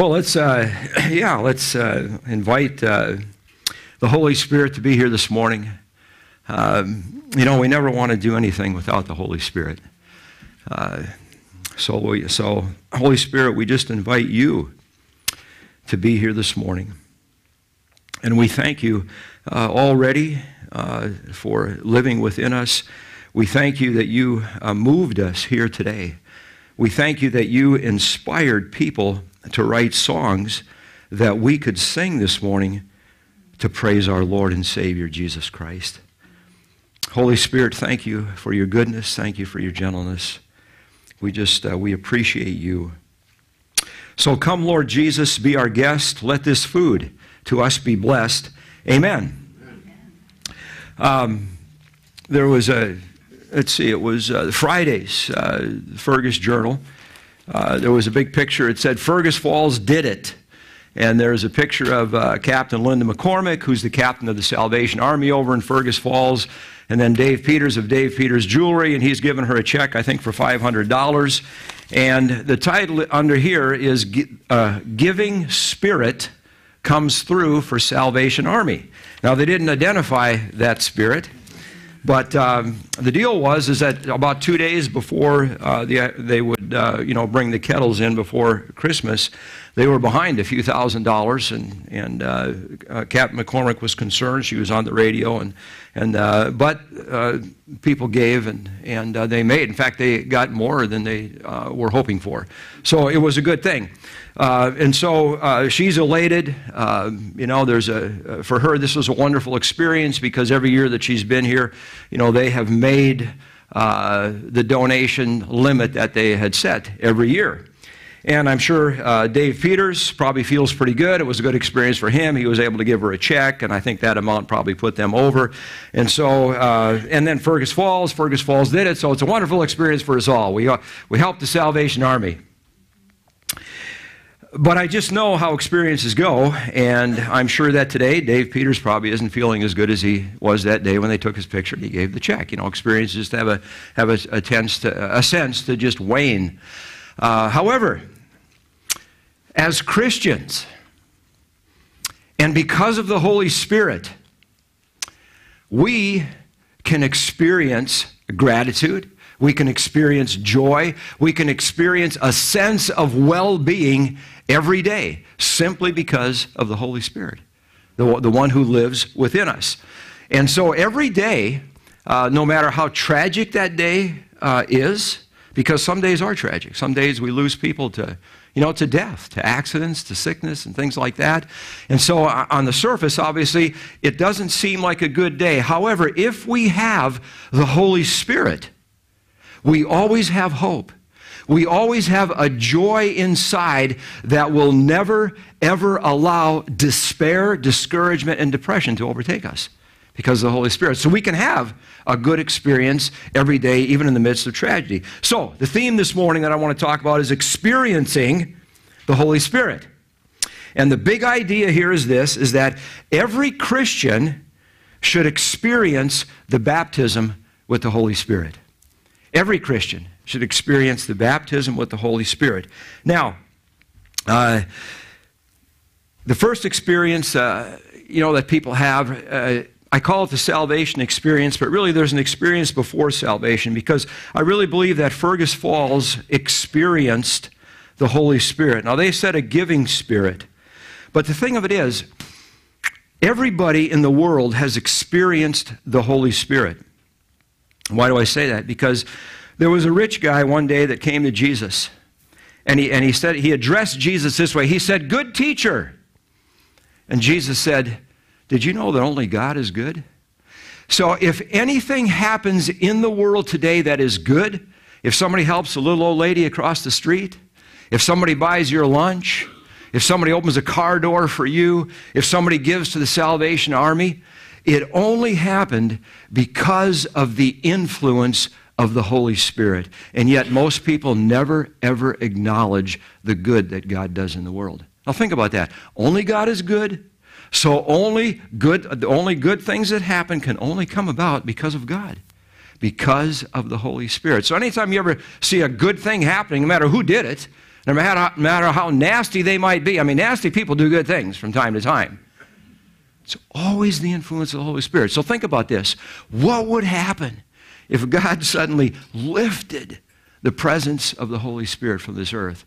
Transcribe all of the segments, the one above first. Well, let's invite the Holy Spirit to be here this morning. You know, we never want to do anything without the Holy Spirit. So Holy Spirit, we just invite you to be here this morning. And we thank you already for living within us. We thank you that you moved us here today. We thank you that you inspired people to write songs that we could sing this morning to praise our Lord and Savior, Jesus Christ. Holy Spirit, thank you for your goodness. Thank you for your gentleness. We appreciate you. So come, Lord Jesus, be our guest. Let this food to us be blessed. Amen. There was Friday's Fergus Journal. There was a big picture. It said, Fergus Falls did it. And there's a picture of Captain Linda McCormick, who's the captain of the Salvation Army over in Fergus Falls, and then Dave Peters of Dave Peters Jewelry, and he's given her a check, I think, for $500. And the title under here is Giving Spirit Comes Through for Salvation Army. Now, they didn't identify that spirit. But the deal was that about 2 days before they would bring the kettles in before Christmas, they were behind a few $1,000, and Captain McCormick was concerned. She was on the radio, but people gave and they made. In fact, they got more than they were hoping for. So it was a good thing. And so she's elated. For her, this was a wonderful experience, because every year that she's been here, they have made the donation limit that they had set every year. And I'm sure Dave Peters probably feels pretty good. It was a good experience for him. He was able to give her a check, and I think that amount probably put them over. And so, and then Fergus Falls did it, so it's a wonderful experience for us all. We helped the Salvation Army. But I just know how experiences go, and I'm sure that today Dave Peters probably isn't feeling as good as he was that day when they took his picture and he gave the check. Experiences have a sense to just wane. However, as Christians, and because of the Holy Spirit, we can experience gratitude, we can experience joy, we can experience a sense of well-being every day, simply because of the Holy Spirit, the one who lives within us. And so every day, no matter how tragic that day is, because some days are tragic. Some days we lose people to death, to accidents, to sickness, and things like that. And so on the surface, obviously, it doesn't seem like a good day. However, if we have the Holy Spirit, we always have hope. We always have a joy inside that will never, ever allow despair, discouragement, and depression to overtake us, because of the Holy Spirit. So we can have a good experience every day, even in the midst of tragedy. So the theme this morning that I want to talk about is experiencing the Holy Spirit. And the big idea here is this, is that every Christian should experience the baptism with the Holy Spirit. Every Christian should experience the baptism with the Holy Spirit. Now, the first experience, that people have, I call it the salvation experience, but really there's an experience before salvation, because I really believe that Fergus Falls experienced the Holy Spirit. Now, they said a giving spirit, but the thing of it is, everybody in the world has experienced the Holy Spirit. Why do I say that? Because there was a rich guy one day that came to Jesus, and he said, he addressed Jesus this way. He said, "Good teacher." And Jesus said, "Did you know that only God is good?" So if anything happens in the world today that is good, if somebody helps a little old lady across the street, if somebody buys your lunch, if somebody opens a car door for you, if somebody gives to the Salvation Army, it only happened because of the influence of the Holy Spirit. And yet most people never, ever acknowledge the good that God does in the world. Now think about that. Only God is good. So the only good things that happen can only come about because of God, because of the Holy Spirit. So anytime you ever see a good thing happening, no matter who did it, No matter how nasty they might be. I mean, nasty people do good things from time to time. It's always the influence of the Holy Spirit. So think about this. What would happen if God suddenly lifted the presence of the Holy Spirit from this earth?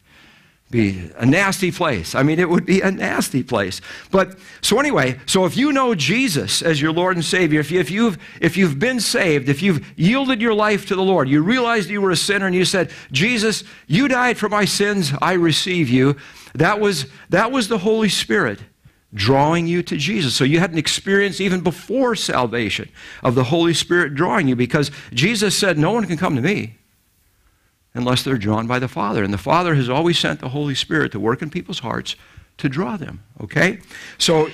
Be a nasty place. I mean, it would be a nasty place. But so anyway, so if you know Jesus as your Lord and Savior, if you've been saved, if you've yielded your life to the Lord, you realized you were a sinner and you said, Jesus, you died for my sins, I receive you. That was the Holy Spirit drawing you to Jesus. So you had an experience even before salvation of the Holy Spirit drawing you, because Jesus said, no one can come to me unless they're drawn by the Father. And the Father has always sent the Holy Spirit to work in people's hearts to draw them, okay? So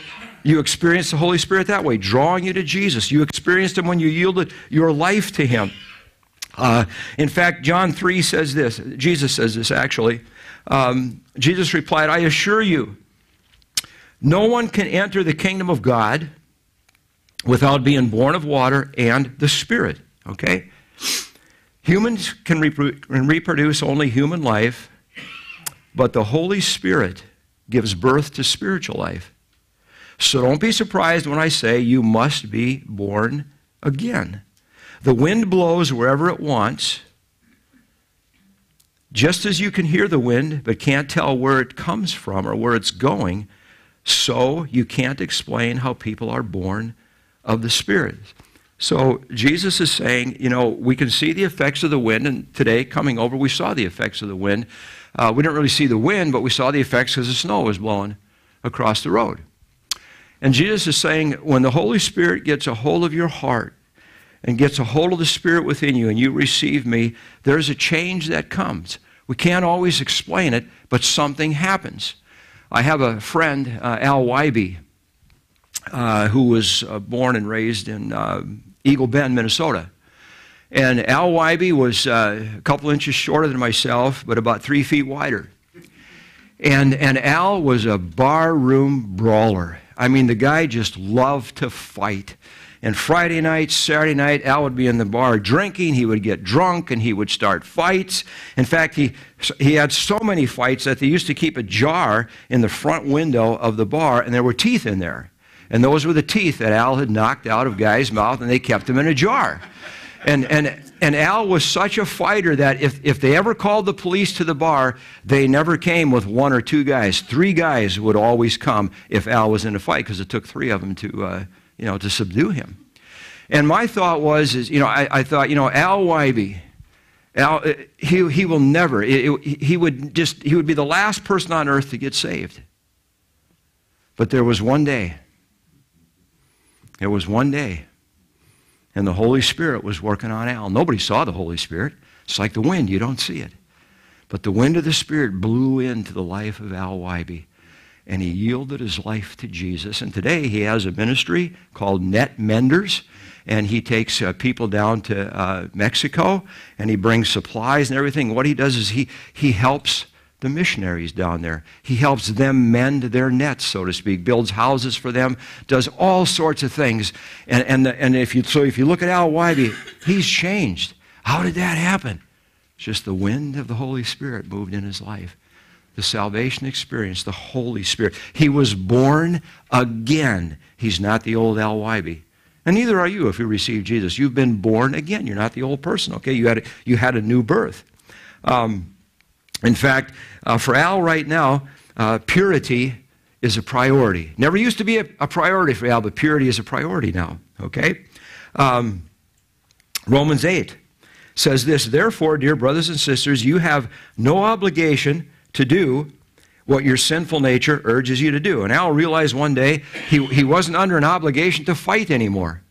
you experienced the Holy Spirit that way, drawing you to Jesus. You experienced Him when you yielded your life to Him. In fact, John 3 says this. Jesus says this, actually. Jesus replied, I assure you, no one can enter the kingdom of God without being born of water and the Spirit, okay? Humans can reproduce only human life, but the Holy Spirit gives birth to spiritual life. So don't be surprised when I say you must be born again. The wind blows wherever it wants. Just as you can hear the wind but can't tell where it comes from or where it's going, so you can't explain how people are born of the Spirit. So Jesus is saying, you know, we can see the effects of the wind, and today coming over, we saw the effects of the wind. We didn't really see the wind, but we saw the effects because the snow was blowing across the road. And Jesus is saying, when the Holy Spirit gets a hold of your heart and gets a hold of the Spirit within you and you receive me, there's a change that comes. We can't always explain it, but something happens. I have a friend, Al Wyby, who was born and raised in Eagle Bend, Minnesota. And Al Wyby was a couple inches shorter than myself, but about 3 feet wider. And Al was a barroom brawler. I mean, the guy just loved to fight. And Friday night, Saturday night, Al would be in the bar drinking. He would get drunk, and he would start fights. In fact, he had so many fights that they used to keep a jar in the front window of the bar, and there were teeth in there. And those were the teeth that Al had knocked out of guys' mouth, and they kept them in a jar. And Al was such a fighter that if they ever called the police to the bar, they never came with one or two guys. Three guys would always come if Al was in a fight, because it took three of them to subdue him. And my thought was, Al Wyby, he would be the last person on earth to get saved. But there was one day. There was one day, and the Holy Spirit was working on Al. Nobody saw the Holy Spirit. It's like the wind. You don't see it. But the wind of the Spirit blew into the life of Al Wyby, and he yielded his life to Jesus. And today he has a ministry called Net Menders, and he takes people down to Mexico, and he brings supplies and everything. What he does is he helps the missionaries down there. He helps them mend their nets, so to speak, builds houses for them, does all sorts of things. And if you look at Al Wyby, he's changed. How did that happen? It's just the wind of the Holy Spirit moved in his life. The salvation experience, the Holy Spirit. He was born again. He's not the old Al Wyby. And neither are you if you receive Jesus. You've been born again. You're not the old person, okay? You had a new birth. In fact, for Al right now, purity is a priority. Never used to be a priority for Al, but purity is a priority now, okay? Romans 8 says this, therefore, dear brothers and sisters, you have no obligation to do what your sinful nature urges you to do. And Al realized one day he wasn't under an obligation to fight anymore.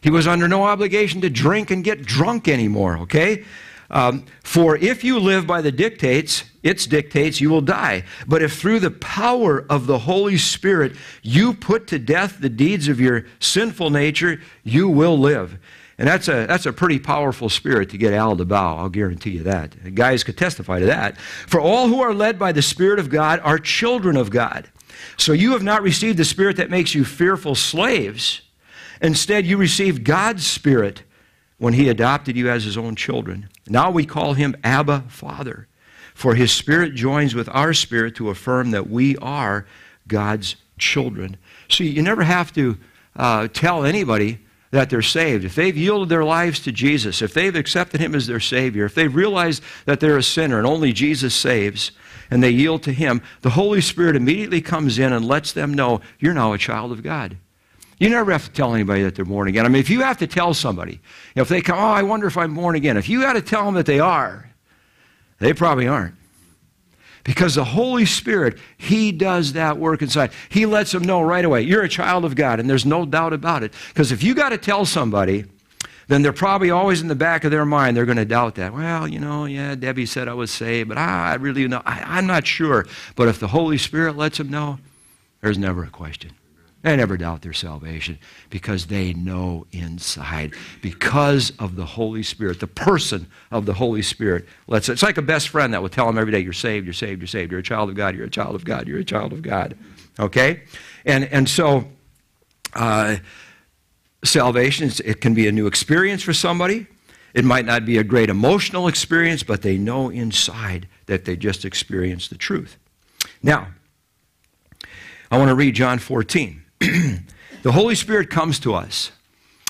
He was under no obligation to drink and get drunk anymore, okay? For if you live by its dictates, you will die. But if through the power of the Holy Spirit you put to death the deeds of your sinful nature, you will live. And that's a pretty powerful spirit to get Al to bow, I'll guarantee you that. And guys could testify to that. For all who are led by the Spirit of God are children of God. So you have not received the spirit that makes you fearful slaves. Instead, you received God's Spirit when He adopted you as His own children. Now we call Him Abba, Father. For his spirit joins with our spirit to affirm that we are God's children. See, you never have to tell anybody that they're saved. If they've yielded their lives to Jesus, if they've accepted him as their Savior, if they've realized that they're a sinner and only Jesus saves, and they yield to him, the Holy Spirit immediately comes in and lets them know, you're now a child of God. You never have to tell anybody that they're born again. I mean, if you have to tell somebody, if they come, oh, I wonder if I'm born again. If you got to tell them that they are, they probably aren't. Because the Holy Spirit, he does that work inside. He lets them know right away, you're a child of God, and there's no doubt about it. Because if you got to tell somebody, then they're probably always in the back of their mind, they're going to doubt that. Well, you know, yeah, Debbie said I was saved, but I really, know, I'm not sure. But if the Holy Spirit lets them know, there's never a question. They never doubt their salvation because they know inside. Because of the Holy Spirit, the person of the Holy Spirit. It's like a best friend that will tell them every day, you're saved, you're saved, you're saved. You're a child of God, you're a child of God, you're a child of God. Okay? And so salvation, it can be a new experience for somebody. It might not be a great emotional experience, but they know inside that they just experienced the truth. Now, I want to read John 14. The Holy Spirit comes to us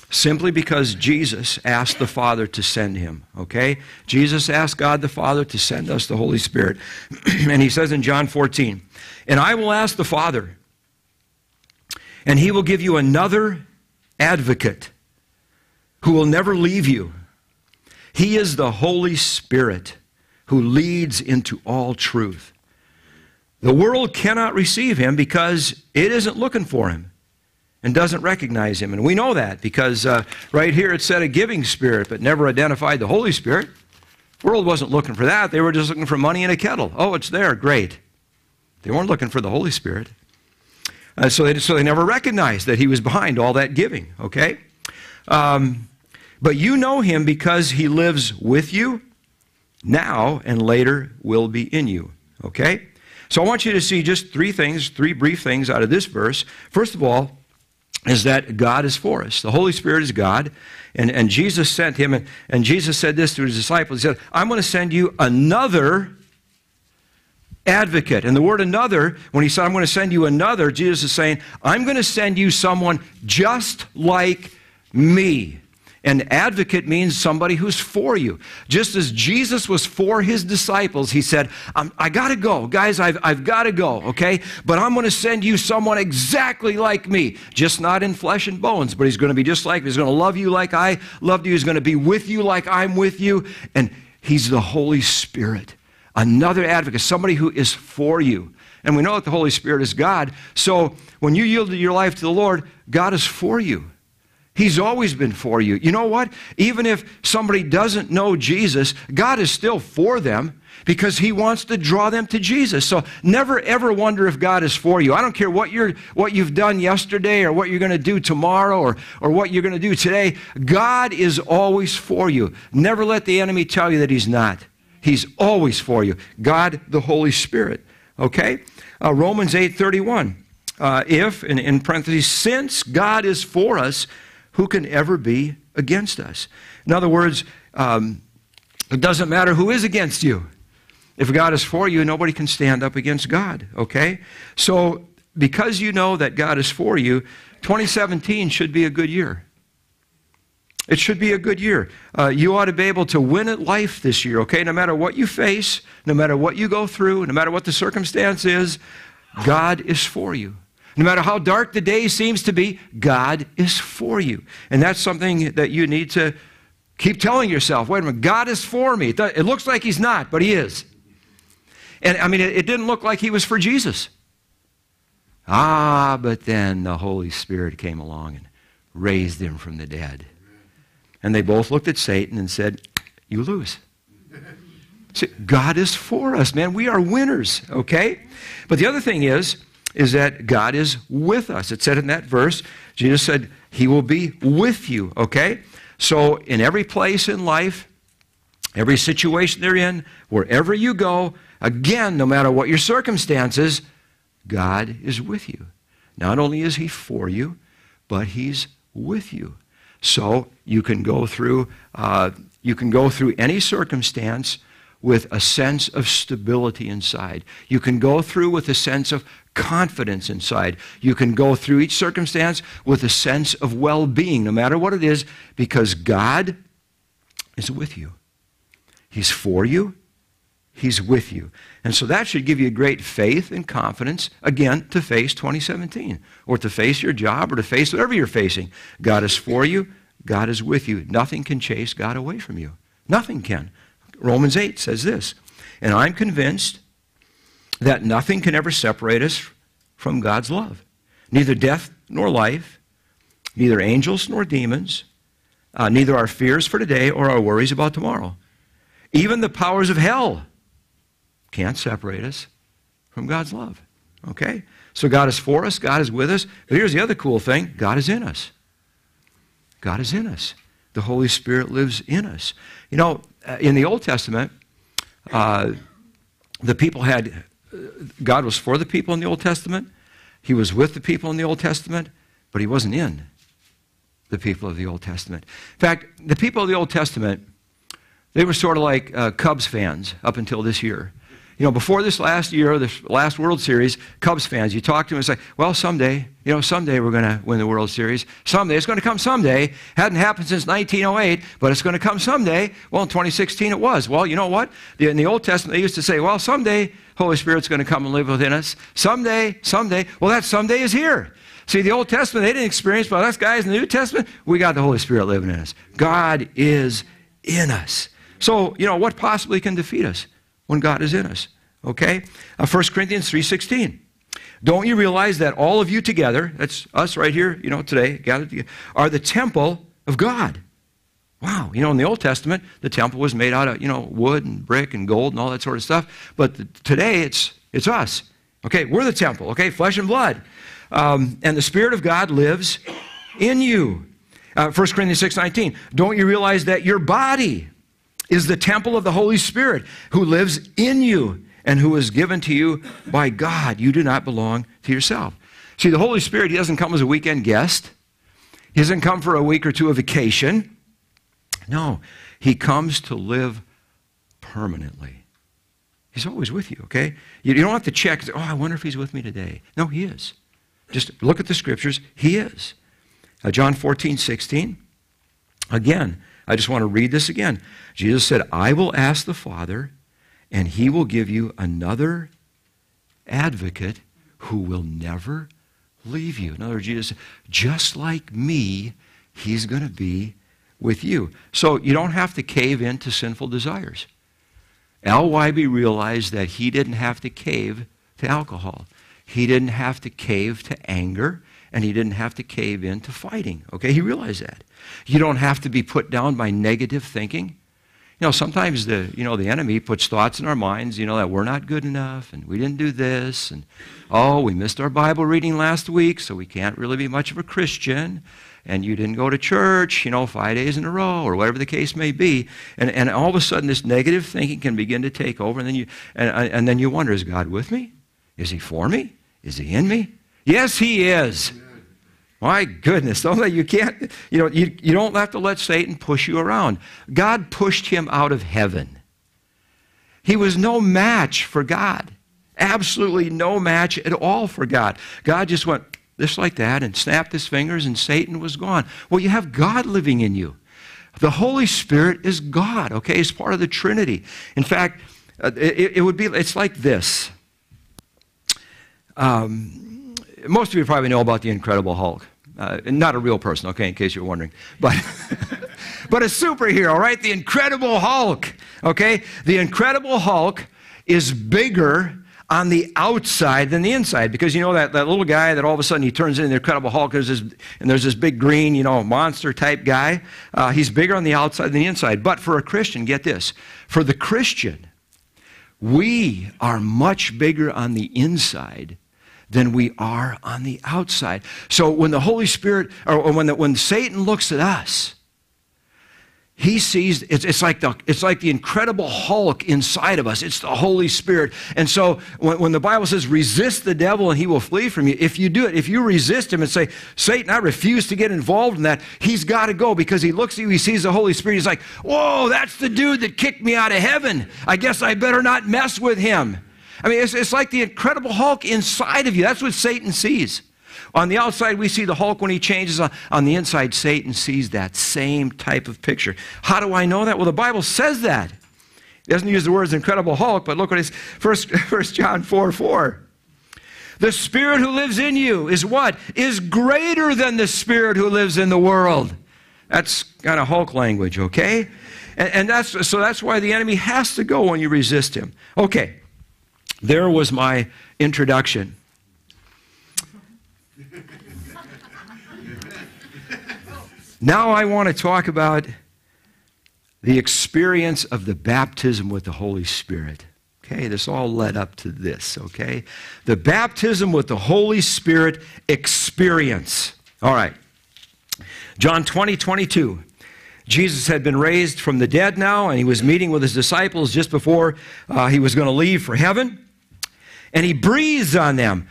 simply because Jesus asked the Father to send him, okay? Jesus asked God the Father to send us the Holy Spirit. And he says in John 14, and I will ask the Father, and he will give you another advocate who will never leave you. He is the Holy Spirit who leads into all truth. The world cannot receive him because it isn't looking for him and doesn't recognize him. And we know that because right here it said a giving spirit but never identified the Holy Spirit. The world wasn't looking for that. They were just looking for money in a kettle. Oh, it's there. Great. They weren't looking for the Holy Spirit. So they never recognized that he was behind all that giving, okay? But you know him because he lives with you now and later will be in you, okay? So I want you to see just three brief things out of this verse. First of all, is that God is for us. The Holy Spirit is God, and Jesus sent him, and Jesus said this to his disciples. He said, I'm going to send you another advocate. And the word another, when he said, I'm going to send you another, Jesus is saying, I'm going to send you someone just like me. An advocate means somebody who's for you. Just as Jesus was for his disciples, he said, I got to go. Guys, I've got to go, okay? But I'm going to send you someone exactly like me, just not in flesh and bones, but he's going to be just like me. He's going to love you like I loved you. He's going to be with you like I'm with you. And he's the Holy Spirit, another advocate, somebody who is for you. And we know that the Holy Spirit is God. So when you yield your life to the Lord, God is for you. He's always been for you. You know what? Even if somebody doesn't know Jesus, God is still for them because he wants to draw them to Jesus. So never, ever wonder if God is for you. I don't care what you've done yesterday or what you're going to do tomorrow or what you're going to do today. God is always for you. Never let the enemy tell you that he's not. He's always for you. God, the Holy Spirit. Okay? Romans 8:31. If, in parentheses, since God is for us, who can ever be against us? In other words, it doesn't matter who is against you. If God is for you, nobody can stand up against God, okay? So, because you know that God is for you, 2017 should be a good year. It should be a good year. You ought to be able to win at life this year, okay? No matter what you face, no matter what you go through, no matter what the circumstance is, God is for you. No matter how dark the day seems to be, God is for you. And that's something that you need to keep telling yourself. Wait a minute, God is for me. It looks like he's not, but he is. And I mean, it didn't look like he was for Jesus. But then the Holy Spirit came along and raised him from the dead. And they both looked at Satan and said, you lose. See, God is for us, man. We are winners, okay? But the other thing is that God is with us. It said in that verse, Jesus said, he will be with you, okay? So in every place in life, every situation they're in, wherever you go, again, no matter what your circumstances, God is with you. Not only is he for you, but he's with you. So you can go through any circumstance with a sense of stability inside. You can go through with a sense of confidence inside. You can go through each circumstance with a sense of well-being, no matter what it is, because God is with you. He's for you. He's with you. And so that should give you great faith and confidence, again, to face 2017, or to face your job, or to face whatever you're facing. God is for you. God is with you. Nothing can chase God away from you. Nothing can. Romans 8 says this, and I'm convinced that nothing can ever separate us from God's love. Neither death nor life, neither angels nor demons, neither our fears for today or our worries about tomorrow. Even the powers of hell can't separate us from God's love. Okay? So God is for us. God is with us. But here's the other cool thing. God is in us. God is in us. The Holy Spirit lives in us. You know, in the Old Testament, the people had, God was for the people in the Old Testament. He was with the people in the Old Testament, but he wasn't in the people of the Old Testament. In fact, the people of the Old Testament, they were sort of like Cubs fans up until this year. You know, before this last year, this last World Series, Cubs fans, you talk to them, it's like, well, someday, you know, someday we're going to win the World Series. Someday, it's going to come someday. Hadn't happened since 1908, but it's going to come someday. Well, in 2016 it was. Well, you know what? In the Old Testament, they used to say, well, someday, Holy Spirit's going to come and live within us. Someday, someday. Well, that someday is here. See, the Old Testament, they didn't experience, but us guys in the New Testament, we got the Holy Spirit living in us. God is in us. So, you know, what possibly can defeat us when God is in us? Okay? 1 Corinthians 3:16. Don't you realize that all of you together, that's us right here, you know, today, gathered together, are the temple of God. Wow. You know, in the Old Testament, the temple was made out of, you know, wood and brick and gold and all that sort of stuff. But today, it's us. Okay? We're the temple. Okay? Flesh and blood. And the Spirit of God lives in you. 1 Corinthians 6:19. Don't you realize that your body is the temple of the Holy Spirit who lives in you and who is given to you by God. You do not belong to yourself. See, the Holy Spirit, he doesn't come as a weekend guest. He doesn't come for a week or two of vacation. No, he comes to live permanently. He's always with you, okay? You don't have to check, oh, I wonder if he's with me today. No, he is. Just look at the scriptures. He is. John 14:16, again, I just want to read this again. Jesus said, I will ask the Father, and he will give you another advocate who will never leave you. In other words, Jesus said, just like me, he's going to be with you. So you don't have to cave into sinful desires. Al Wyby realized that he didn't have to cave to alcohol. He didn't have to cave to anger. And he didn't have to cave in to fighting. Okay, he realized that. You don't have to be put down by negative thinking. You know, sometimes the enemy puts thoughts in our minds, you know, that we're not good enough, and we didn't do this, and oh, we missed our Bible reading last week, so we can't really be much of a Christian, and you didn't go to church, you know, 5 days in a row, or whatever the case may be. And all of a sudden, this negative thinking can begin to take over, and then you wonder, is God with me? Is he for me? Is he in me? Yes, he is. My goodness, you don't have to let Satan push you around. God pushed him out of heaven. He was no match for God. Absolutely no match at all for God. God just went just like that and snapped his fingers and Satan was gone. Well, you have God living in you. The Holy Spirit is God, okay? He's part of the Trinity. In fact, it's like this. Most of you probably know about the Incredible Hulk. Not a real person, okay, in case you're wondering. But, but a superhero, right? The Incredible Hulk, okay? The Incredible Hulk is bigger on the outside than the inside. Because, you know, that little guy that all of a sudden he turns into the Incredible Hulk, there's this big green, you know, monster-type guy. He's bigger on the outside than the inside. But for a Christian, get this. For the Christian, we are much bigger on the inside than we are on the outside. So when the Holy Spirit, or when Satan looks at us, He sees, it's like the Incredible Hulk inside of us. It's the Holy Spirit. And so when the Bible says, resist the devil and he will flee from you, if you do it, if you resist him and say, Satan, I refuse to get involved in that, he's got to go, because he looks at you, he sees the Holy Spirit, he's like, whoa, that's the dude that kicked me out of heaven. I guess I better not mess with him. I mean, it's like the Incredible Hulk inside of you. That's what Satan sees. On the outside, we see the Hulk when he changes. On the inside, Satan sees that same type of picture. How do I know that? Well, the Bible says that. It doesn't use the words Incredible Hulk, but look what it is. First John 4:4. The Spirit who lives in you is what? Is greater than the spirit who lives in the world. That's kind of Hulk language, okay? And that's why the enemy has to go when you resist him. Okay, there was my introduction. Now I want to talk about the experience of the baptism with the Holy Spirit. Okay, this all led up to this, okay? The baptism with the Holy Spirit experience. All right. John 20:22. Jesus had been raised from the dead now, and he was meeting with his disciples just before he was going to leave for heaven. And he breathes on them.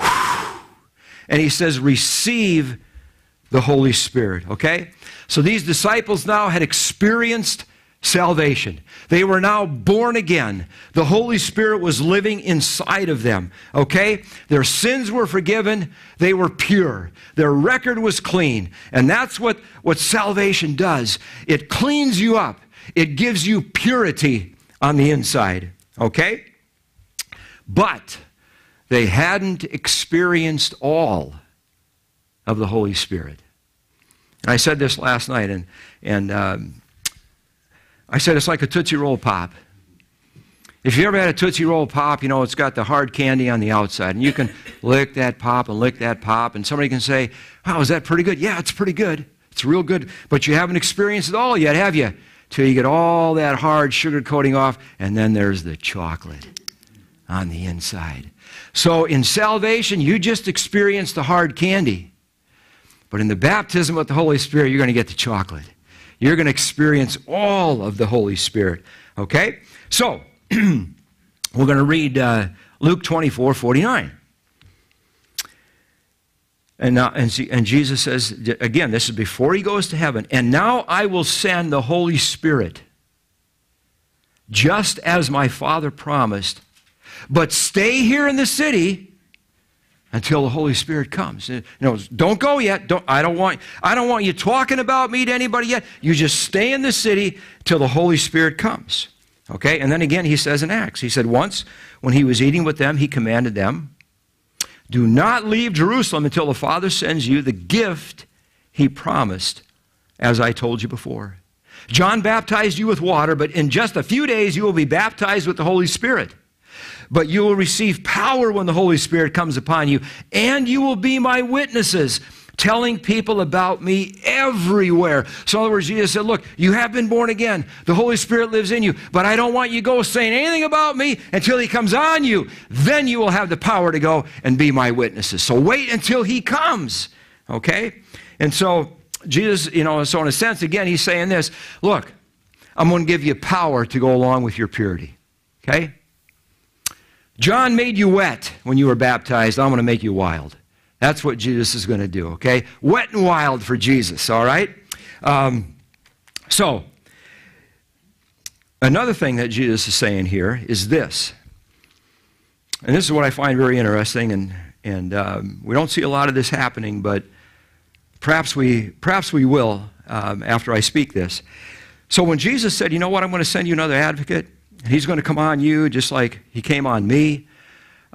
And he says, receive the Holy Spirit, okay? So these disciples now had experienced salvation. They were now born again. The Holy Spirit was living inside of them, okay? Their sins were forgiven. They were pure. Their record was clean. And that's what salvation does. It cleans you up. It gives you purity on the inside, okay? But they hadn't experienced all of the Holy Spirit. And I said this last night, and I said it's like a Tootsie Roll Pop. If you ever had a Tootsie Roll Pop, you know it's got the hard candy on the outside, and you can lick that pop and lick that pop, and somebody can say, wow, is that pretty good? Yeah, it's pretty good. It's real good, but you haven't experienced it all yet, have you? Till you get all that hard sugar coating off, and then there's the chocolate on the inside. So in salvation, you just experienced the hard candy. But in the baptism with the Holy Spirit, you're going to get the chocolate. You're going to experience all of the Holy Spirit. Okay? So, we're going to read Luke 24:49. And Jesus says, again, this is before he goes to heaven, and now I will send the Holy Spirit, just as my Father promised, but stay here in the city until the Holy Spirit comes. You know, don't go yet. I don't want you talking about me to anybody yet. You just stay in the city till the Holy Spirit comes. Okay? And then again, he says in Acts, he said, once when he was eating with them, he commanded them, do not leave Jerusalem until the Father sends you the gift he promised, as I told you before. John baptized you with water, but in just a few days you will be baptized with the Holy Spirit. But you will receive power when the Holy Spirit comes upon you, and you will be my witnesses, telling people about me everywhere. So in other words, Jesus said, look, you have been born again. The Holy Spirit lives in you, but I don't want you to go saying anything about me until he comes on you. Then you will have the power to go and be my witnesses. So wait until he comes, okay? And so Jesus, you know, so in a sense, again, he's saying this, look, I'm going to give you power to go along with your purity, okay? John made you wet when you were baptized. I'm going to make you wild. That's what Jesus is going to do, okay? Wet and wild for Jesus, all right? So, another thing that Jesus is saying here is this. And this is what I find very interesting, and we don't see a lot of this happening, but perhaps we will after I speak this. So when Jesus said, you know what, I'm going to send you another advocate, and he's going to come on you just like he came on me.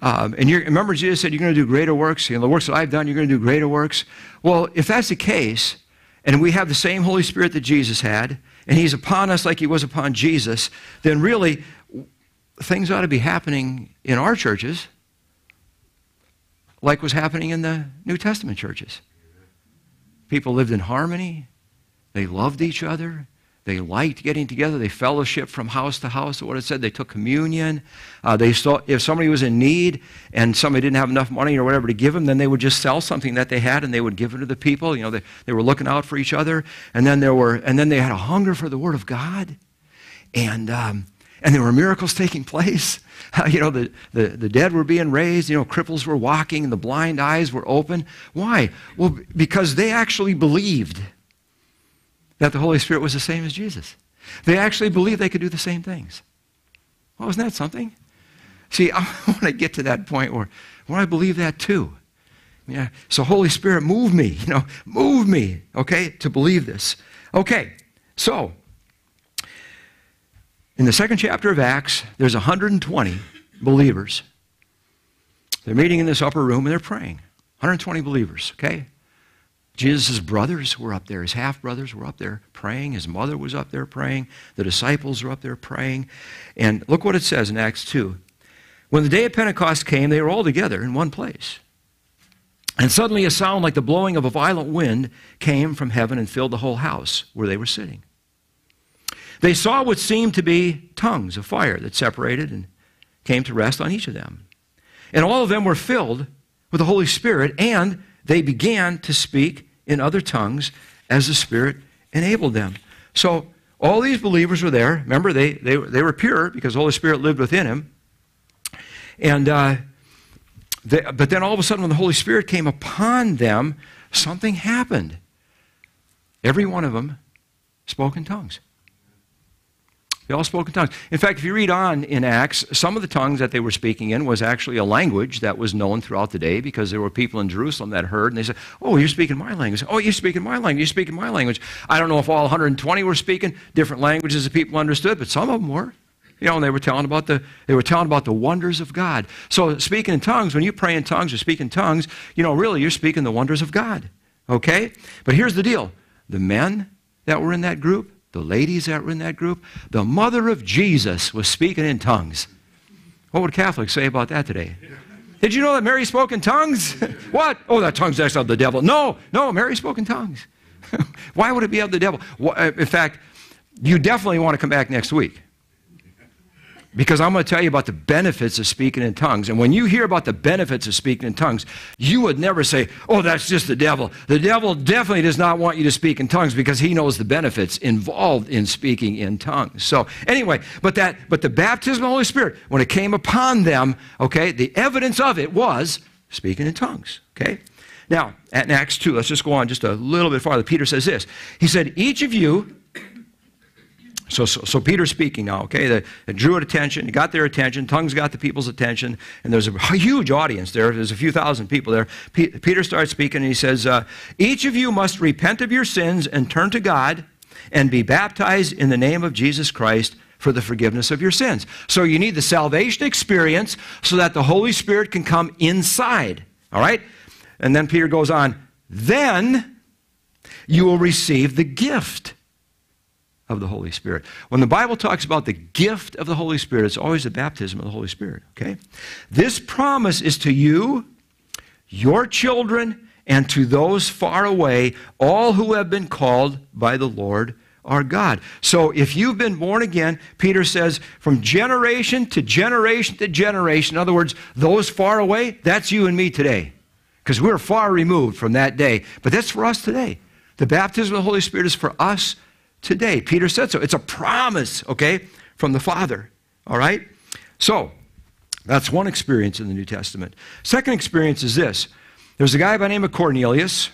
And remember Jesus said, you're going to do greater works. You know, the works that I've done, you're going to do greater works. Well, if that's the case, and we have the same Holy Spirit that Jesus had, and he's upon us like he was upon Jesus, then really things ought to be happening in our churches like was happening in the New Testament churches. People lived in harmony. They loved each other. They liked getting together. They fellowshiped from house to house. What it said, they took communion. They saw if somebody was in need and somebody didn't have enough money or whatever to give them, then they would just sell something that they had and they would give it to the people. You know, they were looking out for each other. And then they had a hunger for the Word of God, and there were miracles taking place. You know, the dead were being raised. You know, cripples were walking, and the blind eyes were open. Why? Well, because they actually believed that the Holy Spirit was the same as Jesus. They actually believed they could do the same things. Well, wasn't that something? See, I want to get to that point where I believe that too. Yeah. So Holy Spirit, move me, you know, move me, okay, to believe this. Okay, so in the second chapter of Acts, there's 120 believers. They're meeting in this upper room and they're praying. 120 believers, okay? Jesus' brothers were up there. His half-brothers were up there praying. His mother was up there praying. The disciples were up there praying. And look what it says in Acts 2. When the day of Pentecost came, they were all together in one place. And suddenly a sound like the blowing of a violent wind came from heaven and filled the whole house where they were sitting. They saw what seemed to be tongues of fire that separated and came to rest on each of them. And all of them were filled with the Holy Spirit, and they began to speak in other tongues as the Spirit enabled them. So all these believers were there. Remember, they were pure because the Holy Spirit lived within him. And but then all of a sudden when the Holy Spirit came upon them, something happened. Every one of them spoke in tongues. They all spoke in tongues. In fact, if you read on in Acts, some of the tongues that they were speaking in was actually a language that was known throughout the day because there were people in Jerusalem that heard and they said, oh, you're speaking my language. Oh, you're speaking my language. You're speaking my language. I don't know if all 120 were speaking different languages that people understood, but some of them were. You know, and they were telling about the wonders of God. So speaking in tongues, when you pray in tongues or speak in tongues, you know, really you're speaking the wonders of God. Okay? But here's the deal. The men that were in that group, the ladies that were in that group, the mother of Jesus was speaking in tongues. What would Catholics say about that today? Did you know that Mary spoke in tongues? What? Oh, that tongue's that's of the devil. No, Mary spoke in tongues. Why would it be of the devil? In fact, you definitely want to come back next week, because I'm going to tell you about the benefits of speaking in tongues. And when you hear about the benefits of speaking in tongues, you would never say, oh, that's just the devil. The devil definitely does not want you to speak in tongues because he knows the benefits involved in speaking in tongues. So anyway, but the baptism of the Holy Spirit, when it came upon them, okay, the evidence of it was speaking in tongues, okay? Now, in Acts 2, let's just go on just a little bit farther. Peter says this. He said, each of you, So Peter's speaking now, okay? It drew it attention, it got their attention, tongues got the people's attention, and there's a huge audience there. There's a few thousand people there. Peter starts speaking, and he says, each of you must repent of your sins and turn to God and be baptized in the name of Jesus Christ for the forgiveness of your sins. So you need the salvation experience so that the Holy Spirit can come inside, all right? And then Peter goes on, then you will receive the gift of the Holy Spirit. When the Bible talks about the gift of the Holy Spirit, it's always the baptism of the Holy Spirit, okay? This promise is to you, your children, and to those far away, all who have been called by the Lord our God. So if you've been born again, Peter says, from generation to generation to generation, in other words, those far away, that's you and me today, because we're far removed from that day. But that's for us today. The baptism of the Holy Spirit is for us today. Peter said so. It's a promise, okay, from the Father, all right? So that's one experience in the New Testament. Second experience is this. There's a guy by the name of Cornelius.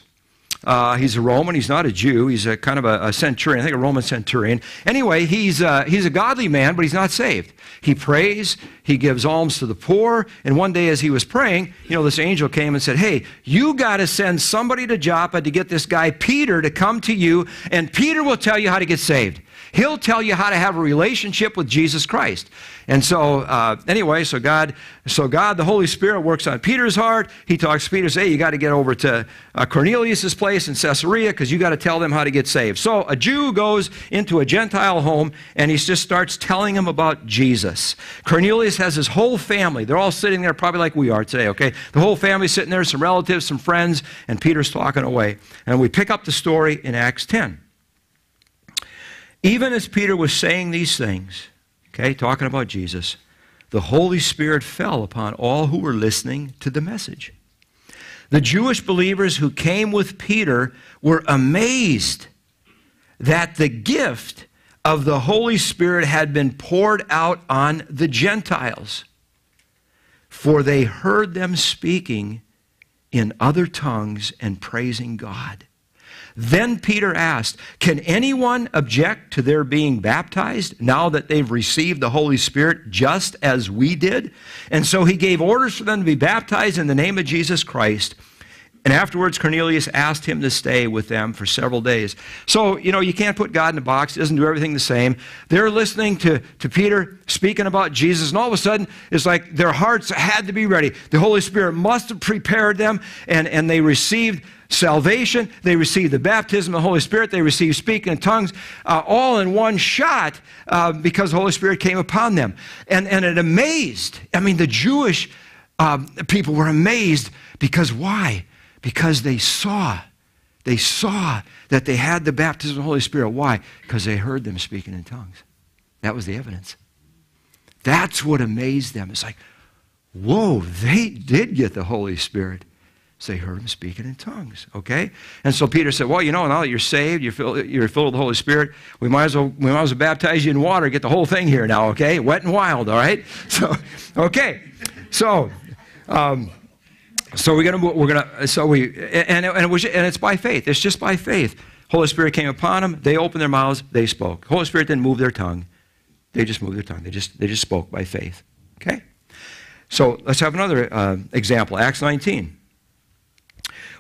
He's a Roman. He's not a Jew. He's a kind of a centurion, I think a Roman centurion. Anyway, he's a godly man, but he's not saved. He prays. He gives alms to the poor. And one day as he was praying, you know, this angel came and said, hey, you got to send somebody to Joppa to get this guy Peter to come to you, and Peter will tell you how to get saved. He'll tell you how to have a relationship with Jesus Christ. And so, anyway, so God, the Holy Spirit works on Peter's heart. He talks to Peter, says, hey, you got to get over to Cornelius' place in Caesarea because you got to tell them how to get saved. So a Jew goes into a Gentile home and he just starts telling them about Jesus. Cornelius has his whole family. They're all sitting there probably like we are today, okay? The whole family's sitting there, some relatives, some friends, and Peter's talking away. And we pick up the story in Acts 10. Even as Peter was saying these things, okay, talking about Jesus, the Holy Spirit fell upon all who were listening to the message. The Jewish believers who came with Peter were amazed that the gift of the Holy Spirit had been poured out on the Gentiles, for they heard them speaking in other tongues and praising God. Then Peter asked, "Can anyone object to their being baptized now that they've received the Holy Spirit just as we did?" And so he gave orders for them to be baptized in the name of Jesus Christ. And afterwards, Cornelius asked him to stay with them for several days. So, you know, you can't put God in a box. He doesn't do everything the same. They're listening to Peter speaking about Jesus, and all of a sudden, it's like their hearts had to be ready. The Holy Spirit must have prepared them, and they received salvation. They received the baptism of the Holy Spirit. They received speaking in tongues, all in one shot, because the Holy Spirit came upon them. And it amazed. I mean, the Jewish people were amazed because why? Because they saw that they had the baptism of the Holy Spirit. Why? Because they heard them speaking in tongues. That was the evidence. That's what amazed them. It's like, whoa, they did get the Holy Spirit. So they heard them speaking in tongues, okay? And so Peter said, well, you know, now that you're saved, you're filled with the Holy Spirit, we might as well baptize you in water, get the whole thing here now, okay? Wet and wild, all right? So, okay. So, it's by faith. It's just by faith. Holy Spirit came upon them. They opened their mouths. They spoke. Holy Spirit didn't move their tongue. They just moved their tongue. They just spoke by faith. Okay? So let's have another example. Acts 19.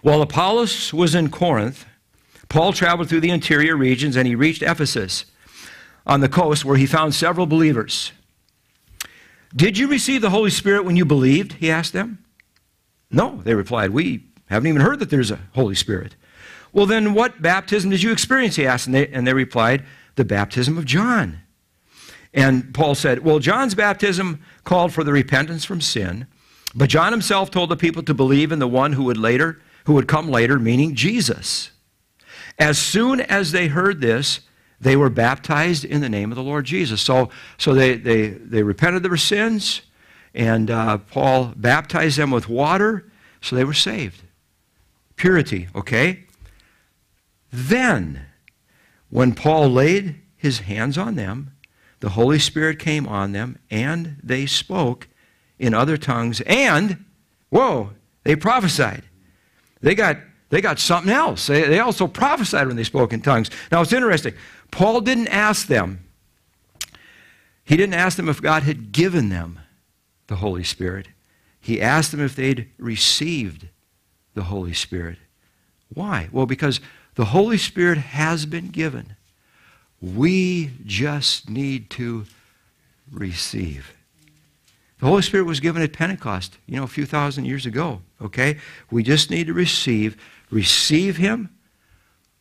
While Apollos was in Corinth, Paul traveled through the interior regions and he reached Ephesus on the coast, where he found several believers. "Did you receive the Holy Spirit when you believed?" he asked them. "No," they replied, "we haven't even heard that there's a Holy Spirit." "Well, then what baptism did you experience?" he asked, and they replied, "The baptism of John." And Paul said, "Well, John's baptism called for the repentance from sin, but John himself told the people to believe in the one who would come later, meaning Jesus. As soon as they heard this, they were baptized in the name of the Lord Jesus." So they repented of their sins, and Paul baptized them with water, so they were saved. Purity, okay? Then, when Paul laid his hands on them, the Holy Spirit came on them, and they spoke in other tongues, and, whoa, they prophesied. They got something else. They also prophesied when they spoke in tongues. Now, it's interesting. Paul didn't ask them. He didn't ask them if God had given them the Holy Spirit. He asked them if they'd received the Holy Spirit. Why? Well, because the Holy Spirit has been given. We just need to receive. The Holy Spirit was given at Pentecost, you know, a few thousand years ago, okay? We just need to receive Him,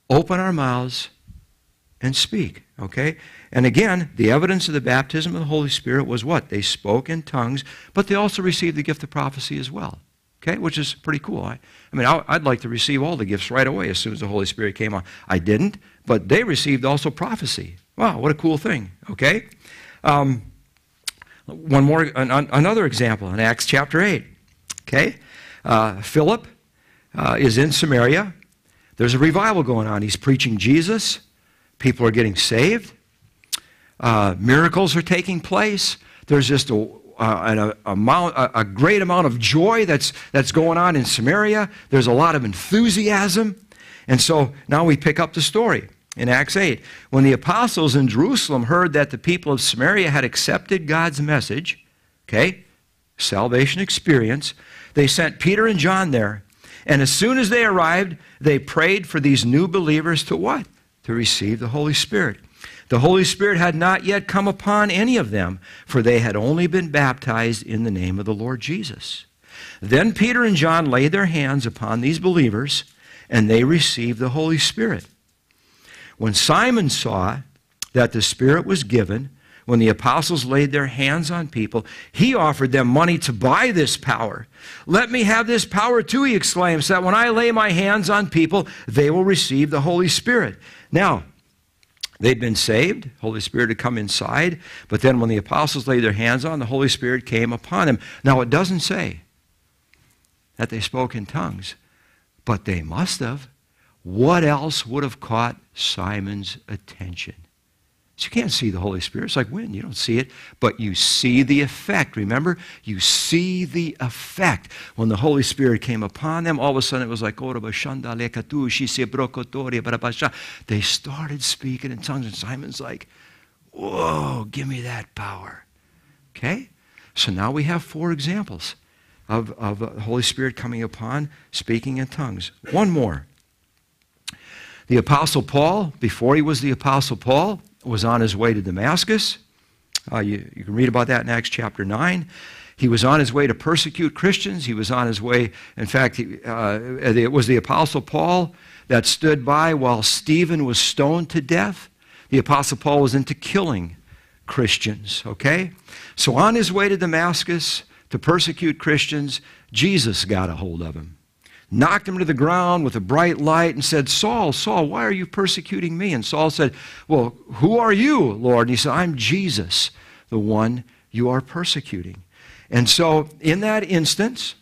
open our mouths, and speak, okay? And again, the evidence of the baptism of the Holy Spirit was what? They spoke in tongues, but they also received the gift of prophecy as well, okay? Which is pretty cool. I'd like to receive all the gifts right away as soon as the Holy Spirit came on. I didn't, but they received also prophecy. Wow, what a cool thing, okay? Another example in Acts chapter 8, okay? Philip is in Samaria. There's a revival going on. He's preaching Jesus. People are getting saved. Miracles are taking place. There's just a great amount of joy that's going on in Samaria. There's a lot of enthusiasm. And so now we pick up the story. In Acts 8, when the apostles in Jerusalem heard that the people of Samaria had accepted God's message, okay, salvation experience, they sent Peter and John there. And as soon as they arrived, they prayed for these new believers to what? To receive the Holy Spirit. The Holy Spirit had not yet come upon any of them, for they had only been baptized in the name of the Lord Jesus. Then Peter and John laid their hands upon these believers, and they received the Holy Spirit. When Simon saw that the Spirit was given, when the apostles laid their hands on people, he offered them money to buy this power. "Let me have this power too," he exclaims, "so that when I lay my hands on people, they will receive the Holy Spirit." Now, They'd been saved. Holy Spirit had come inside. But then when the apostles laid their hands on, the Holy Spirit came upon them. Now, it doesn't say that they spoke in tongues, but they must have. What else would have caught Simon's attention? So you can't see the Holy Spirit. It's like wind. You don't see it, but you see the effect. Remember, you see the effect. When the Holy Spirit came upon them, all of a sudden it was like, they started speaking in tongues, and Simon's like, whoa, give me that power. Okay? So now we have four examples of the Holy Spirit coming upon speaking in tongues. One more. The Apostle Paul, before he was the Apostle Paul, was on his way to Damascus. You can read about that in Acts chapter 9. He was on his way to persecute Christians. He was on his way, in fact, it was the Apostle Paul that stood by while Stephen was stoned to death. The Apostle Paul was into killing Christians, okay? So on his way to Damascus to persecute Christians, Jesus got a hold of him, knocked him to the ground with a bright light and said, Saul, Saul, why are you persecuting me? And Saul said, well, who are you, Lord? And he said, I'm Jesus, the one you are persecuting. And so in that instance,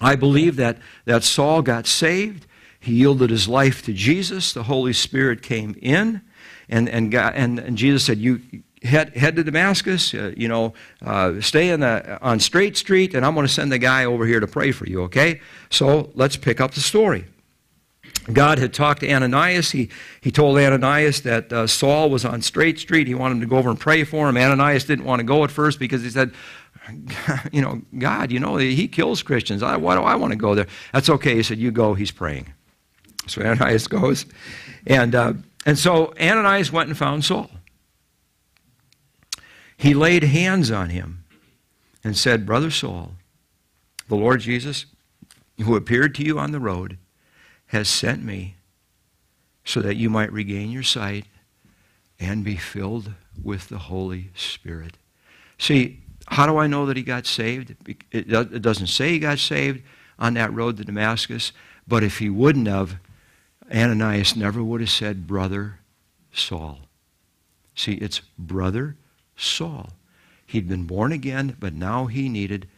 I believe that Saul got saved. He yielded his life to Jesus. The Holy Spirit came in, and Jesus said, you head to Damascus, stay on Straight Street, and I'm going to send the guy over here to pray for you, okay? So let's pick up the story. God had talked to Ananias. He told Ananias that Saul was on Straight Street. He wanted him to go over and pray for him. Ananias didn't want to go at first because he said, God, he kills Christians. Why do I want to go there? That's okay. He said, you go. He's praying. So Ananias goes. And so Ananias went and found Saul. He laid hands on him and said, Brother Saul, the Lord Jesus, who appeared to you on the road, has sent me so that you might regain your sight and be filled with the Holy Spirit. See, how do I know that he got saved? It doesn't say he got saved on that road to Damascus, but if he wouldn't have, Ananias never would have said, Brother Saul. See, it's Brother Saul. Saul. He'd been born again, but now he needed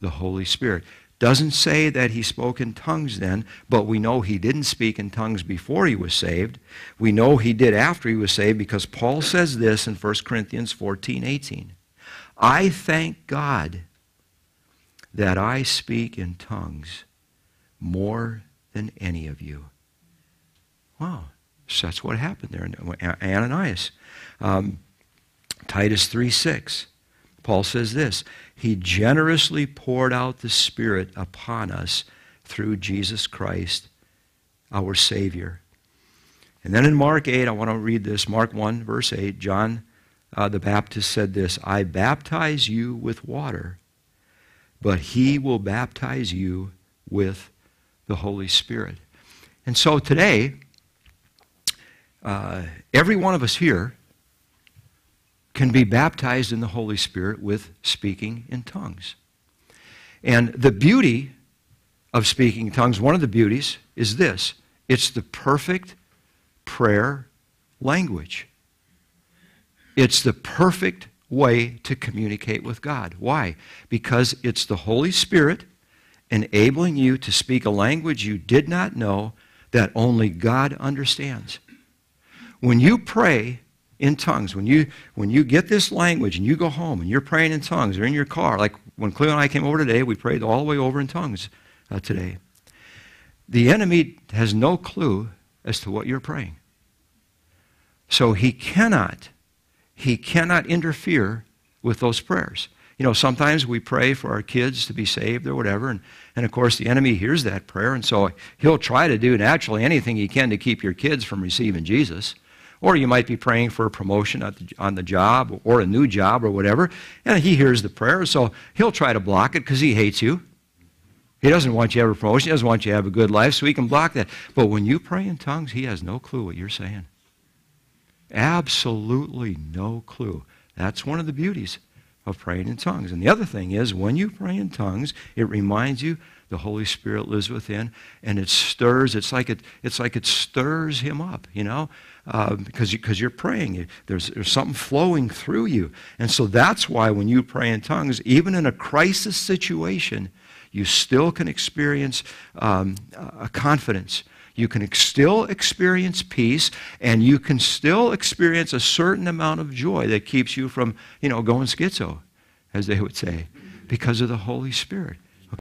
the Holy Spirit. Doesn't say that he spoke in tongues then, but we know he didn't speak in tongues before he was saved. We know he did after he was saved because Paul says this in 1 Corinthians 14:18. I thank God that I speak in tongues more than any of you. Wow. So that's what happened there in Ananias. Titus 3:6, Paul says this, he generously poured out the Spirit upon us through Jesus Christ, our Savior. And then in Mark 8, I want to read this, Mark 1, verse 8, John the Baptist said this, I baptize you with water, but he will baptize you with the Holy Spirit. And so today, every one of us here can be baptized in the Holy Spirit with speaking in tongues. And the beauty of speaking in tongues, one of the beauties is this, it's the perfect prayer language. It's the perfect way to communicate with God. Why? Because it's the Holy Spirit enabling you to speak a language you did not know that only God understands. When you pray in tongues, when you get this language and you go home and you're praying in tongues or in your car, like when Cleo and I came over today, we prayed all the way over in tongues today. The enemy has no clue as to what you're praying. So he cannot interfere with those prayers. You know, sometimes we pray for our kids to be saved or whatever, and of course the enemy hears that prayer, and so he'll try to do naturally anything he can to keep your kids from receiving Jesus. Or you might be praying for a promotion on the job or a new job or whatever, and he hears the prayer, so he'll try to block it because he hates you. He doesn't want you to have a promotion. He doesn't want you to have a good life, so he can block that. But when you pray in tongues, he has no clue what you're saying. Absolutely no clue. That's one of the beauties of praying in tongues. And the other thing is, when you pray in tongues, it reminds you the Holy Spirit lives within, and it stirs. It's like it stirs him up, you know, because you're praying. There's something flowing through you, and so that's why when you pray in tongues, even in a crisis situation, you still can experience a confidence. You can still experience peace, and you can still experience a certain amount of joy that keeps you from, you know, going schizo, as they would say, because of the Holy Spirit.